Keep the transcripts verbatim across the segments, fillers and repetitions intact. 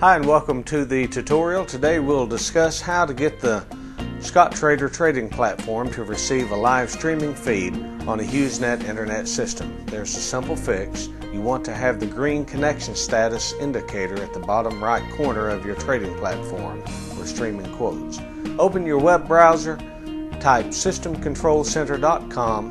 Hi and welcome to the tutorial. Today we'll discuss how to get the Scottrader trading platform to receive a live streaming feed on a HughesNet internet system. There's a simple fix. You want to have the green connection status indicator at the bottom right corner of your trading platform for streaming quotes. Open your web browser, type System Control Center dot com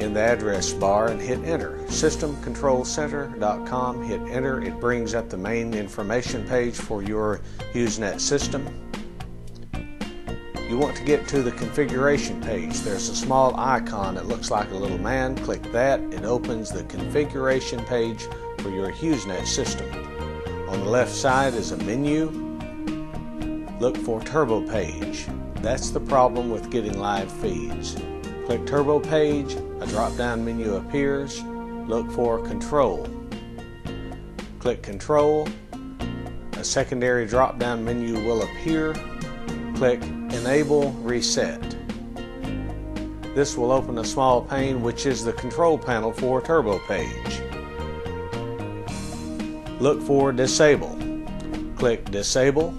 in the address bar and hit enter. System Control Center dot com, hit enter. It brings up the main information page for your HughesNet system. You want to get to the configuration page. There's a small icon that looks like a little man. Click that. It opens the configuration page for your HughesNet system. On the left side is a menu. Look for TurboPage. That's the problem with getting live feeds. Click TurboPage, a drop-down menu appears. Look for Control. Click Control, a secondary drop-down menu will appear. Click Enable Reset. This will open a small pane which is the control panel for TurboPage. Look for Disable. Click Disable,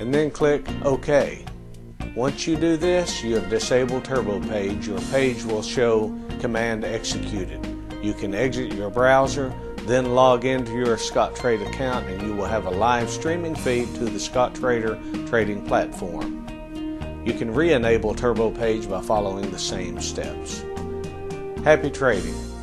and then click OK. Once you do this, you have disabled TurboPage. Your page will show Command Executed. You can exit your browser, then log into your Scottrade account, and you will have a live streaming feed to the Scottrader trading platform. You can re-enable TurboPage by following the same steps. Happy trading!